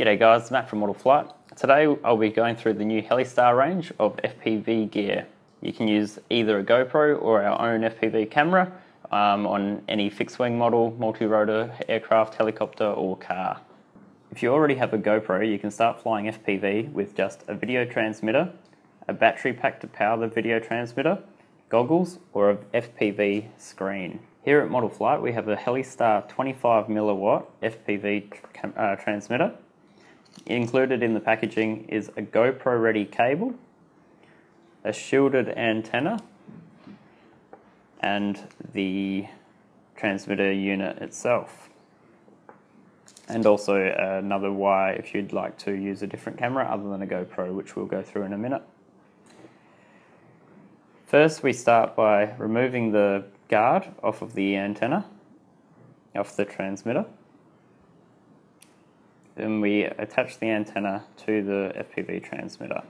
G'day guys, Matt from Model Flight. Today I'll be going through the new Helistar range of FPV gear. You can use either a GoPro or our own FPV camera on any fixed wing model, multi-rotor, aircraft, helicopter or car. If you already have a GoPro, you can start flying FPV with just a video transmitter, a battery pack to power the video transmitter, goggles or a FPV screen. Here at Model Flight we have a Helistar 25mm FPV transmitter. Included in the packaging is a GoPro ready cable, a shielded antenna and the transmitter unit itself, and also another wire if you'd like to use a different camera other than a GoPro, which we'll go through in a minute. First we start by removing the guard off of the antenna, off the transmitter. Then we attach the antenna to the FPV transmitter.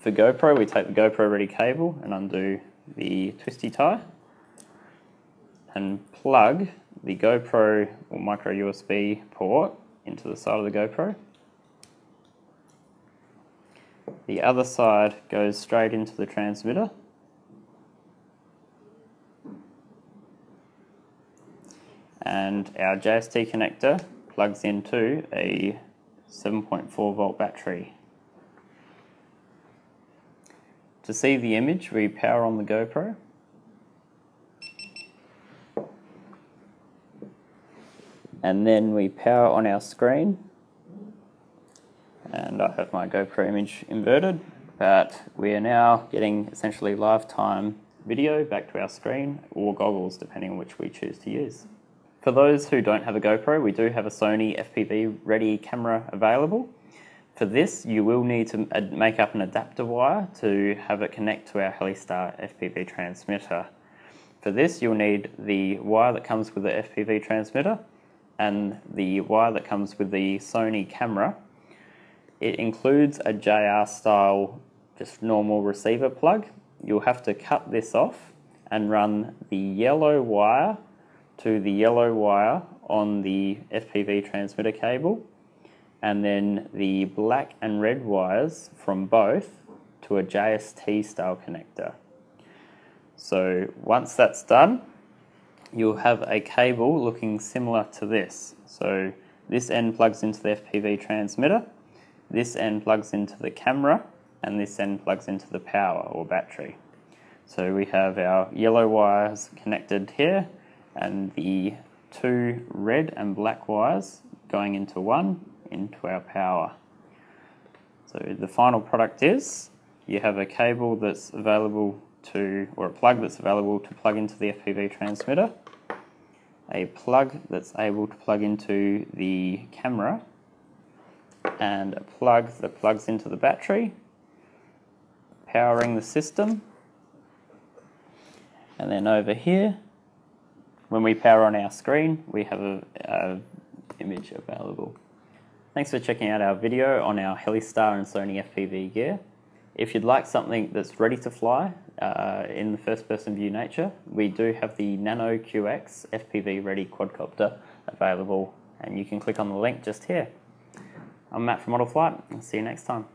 For GoPro, we take the GoPro ready cable and undo the twisty tie and plug the GoPro or micro USB port into the side of the GoPro. The other side goes straight into the transmitter. And our JST connector plugs into a 7.4-volt battery. To see the image, we power on the GoPro. And then we power on our screen. And I have my GoPro image inverted, but we are now getting essentially live time video back to our screen or goggles, depending on which we choose to use. For those who don't have a GoPro, we do have a Sony FPV ready camera available. For this, you will need to make up an adapter wire to have it connect to our Helistar FPV transmitter. For this, you'll need the wire that comes with the FPV transmitter and the wire that comes with the Sony camera. It includes a JR style, just normal receiver plug. You'll have to cut this off and run the yellow wire to the yellow wire on the FPV transmitter cable, and then the black and red wires from both to a JST style connector. So once that's done, you'll have a cable looking similar to this. So this end plugs into the FPV transmitter, this end plugs into the camera, and this end plugs into the power or battery. So we have our yellow wires connected here, and the two red and black wires going into one, into our power. So the final product is, you have a cable that's available to, or a plug that's available to plug into the FPV transmitter, a plug that's able to plug into the camera, and a plug that plugs into the battery, powering the system. And then over here, when we power on our screen, we have an image available. Thanks for checking out our video on our Helistar and Sony FPV gear. If you'd like something that's ready to fly in the first-person view nature, we do have the Nano QX FPV ready quadcopter available, and you can click on the link just here. I'm Matt from Model Flight, and see you next time.